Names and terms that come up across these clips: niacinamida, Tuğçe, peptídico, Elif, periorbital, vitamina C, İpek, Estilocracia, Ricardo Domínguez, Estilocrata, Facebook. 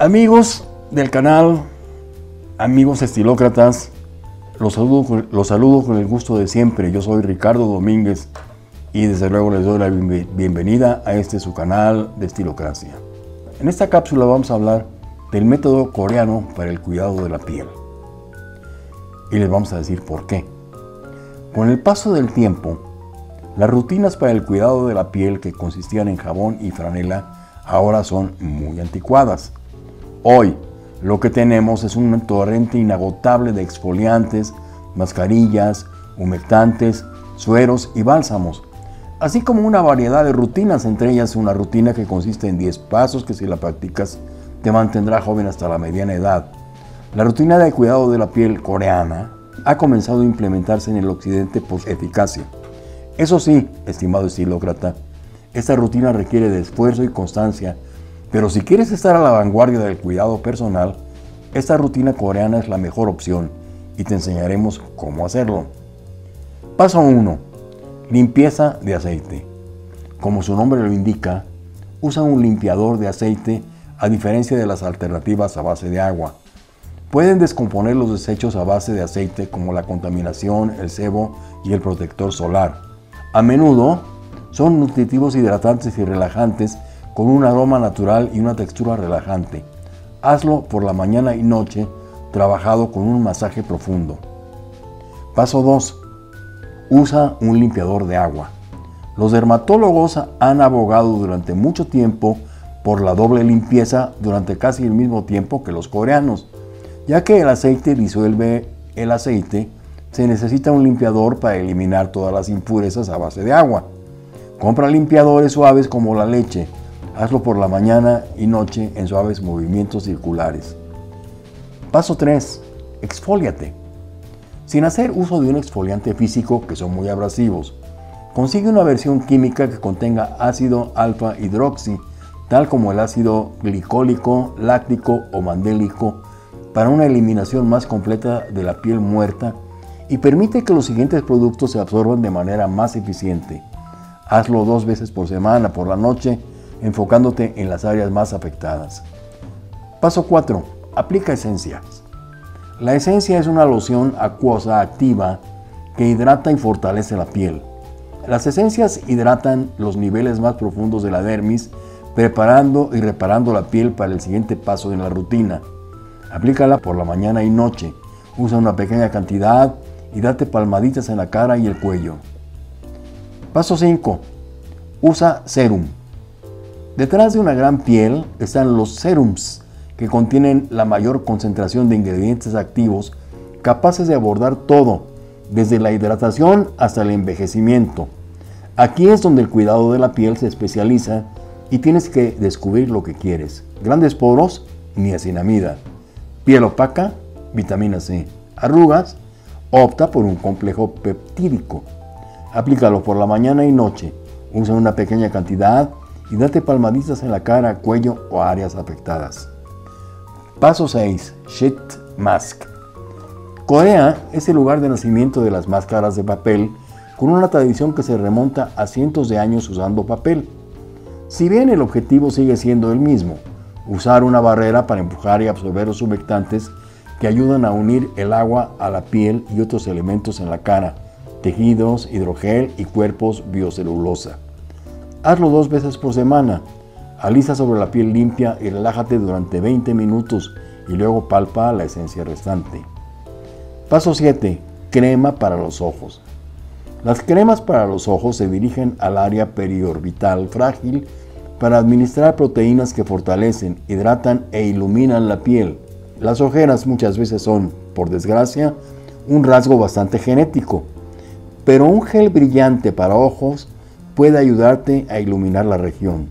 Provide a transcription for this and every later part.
Amigos del canal, amigos estilócratas, los saludo con el gusto de siempre. Yo soy Ricardo Domínguez y desde luego les doy la bienvenida a este su canal de Estilocracia. En esta cápsula vamos a hablar del método coreano para el cuidado de la piel. Y les vamos a decir por qué. Con el paso del tiempo, las rutinas para el cuidado de la piel que consistían en jabón y franela ahora son muy anticuadas. Hoy, lo que tenemos es un torrente inagotable de exfoliantes, mascarillas, humectantes, sueros y bálsamos, así como una variedad de rutinas, entre ellas una rutina que consiste en 10 pasos que si la practicas te mantendrá joven hasta la mediana edad. La rutina de cuidado de la piel coreana ha comenzado a implementarse en el occidente por eficacia. Eso sí, estimado estilócrata, esta rutina requiere de esfuerzo y constancia. Pero si quieres estar a la vanguardia del cuidado personal, esta rutina coreana es la mejor opción y te enseñaremos cómo hacerlo. Paso 1. Limpieza de aceite. Como su nombre lo indica, usa un limpiador de aceite a diferencia de las alternativas a base de agua. Pueden descomponer los desechos a base de aceite como la contaminación, el sebo y el protector solar. A menudo son nutritivos, hidratantes y relajantes con un aroma natural y una textura relajante. Hazlo por la mañana y noche, trabajado con un masaje profundo. Paso 2. Usa un limpiador de agua. Los dermatólogos han abogado durante mucho tiempo por la doble limpieza durante casi el mismo tiempo que los coreanos. Ya que el aceite disuelve el aceite, se necesita un limpiador para eliminar todas las impurezas a base de agua. Compra limpiadores suaves como la leche. Hazlo por la mañana y noche en suaves movimientos circulares. Paso 3. Exfoliate. Sin hacer uso de un exfoliante físico que son muy abrasivos, consigue una versión química que contenga ácido alfa hidroxi, tal como el ácido glicólico, láctico o mandélico, para una eliminación más completa de la piel muerta y permite que los siguientes productos se absorban de manera más eficiente. Hazlo 2 veces por semana, por la noche, enfocándote en las áreas más afectadas. Paso 4. Aplica esencias. La esencia es una loción acuosa activa que hidrata y fortalece la piel. Las esencias hidratan los niveles más profundos de la dermis, preparando y reparando la piel para el siguiente paso en la rutina. Aplícala por la mañana y noche. Usa una pequeña cantidad y date palmaditas en la cara y el cuello. Paso 5. Usa serum. Detrás de una gran piel están los serums, que contienen la mayor concentración de ingredientes activos capaces de abordar todo, desde la hidratación hasta el envejecimiento. Aquí es donde el cuidado de la piel se especializa y tienes que descubrir lo que quieres. Grandes poros, niacinamida. Piel opaca, vitamina C. Arrugas, opta por un complejo peptídico. Aplícalo por la mañana y noche. Usa una pequeña cantidad y date palmaditas en la cara, cuello o áreas afectadas. Paso 6. Sheet Mask. Corea es el lugar de nacimiento de las máscaras de papel, con una tradición que se remonta a cientos de años usando papel. Si bien el objetivo sigue siendo el mismo, usar una barrera para empujar y absorber los humectantes que ayudan a unir el agua a la piel y otros elementos en la cara, tejidos, hidrogel y cuerpos biocelulosa. Hazlo 2 veces por semana. Alisa sobre la piel limpia y relájate durante 20 minutos y luego palpa la esencia restante. Paso 7. Crema para los ojos. Las cremas para los ojos se dirigen al área periorbital frágil para administrar proteínas que fortalecen, hidratan e iluminan la piel. Las ojeras muchas veces son, por desgracia, un rasgo bastante genético, pero un gel brillante para ojos puede ayudarte a iluminar la región.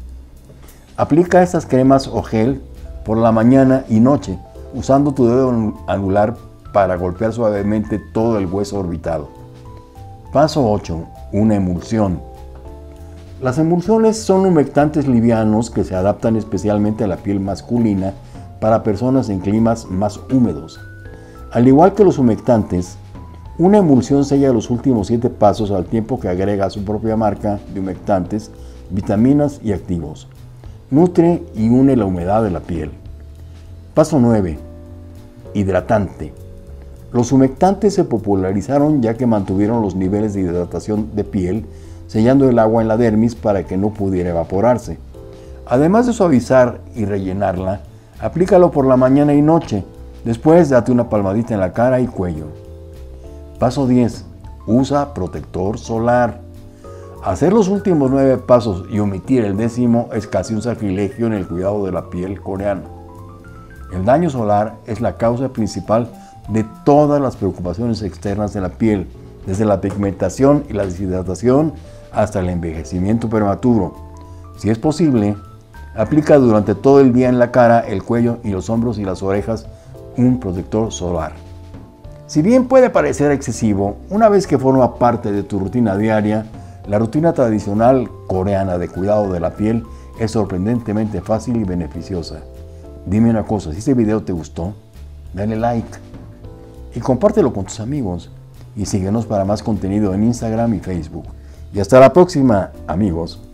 Aplica estas cremas o gel por la mañana y noche, usando tu dedo anular para golpear suavemente todo el hueso orbital. Paso 8. Una emulsión. Las emulsiones son humectantes livianos que se adaptan especialmente a la piel masculina para personas en climas más húmedos. Al igual que los humectantes, una emulsión sella los últimos 7 pasos al tiempo que agrega su propia marca de humectantes, vitaminas y activos. Nutre y une la humedad de la piel. Paso 9. Hidratante. Los humectantes se popularizaron ya que mantuvieron los niveles de hidratación de piel, sellando el agua en la dermis para que no pudiera evaporarse. Además de suavizar y rellenarla, aplícalo por la mañana y noche. Después date una palmadita en la cara y cuello. Paso 10. Usa protector solar. Hacer los últimos 9 pasos y omitir el 10º es casi un sacrilegio en el cuidado de la piel coreana. El daño solar es la causa principal de todas las preocupaciones externas de la piel, desde la pigmentación y la deshidratación hasta el envejecimiento prematuro. Si es posible, aplica durante todo el día en la cara, el cuello y los hombros y las orejas un protector solar. Si bien puede parecer excesivo, una vez que forma parte de tu rutina diaria, la rutina tradicional coreana de cuidado de la piel es sorprendentemente fácil y beneficiosa. Dime una cosa, si este video te gustó, dale like y compártelo con tus amigos. Y síguenos para más contenido en Instagram y Facebook. Y hasta la próxima, amigos.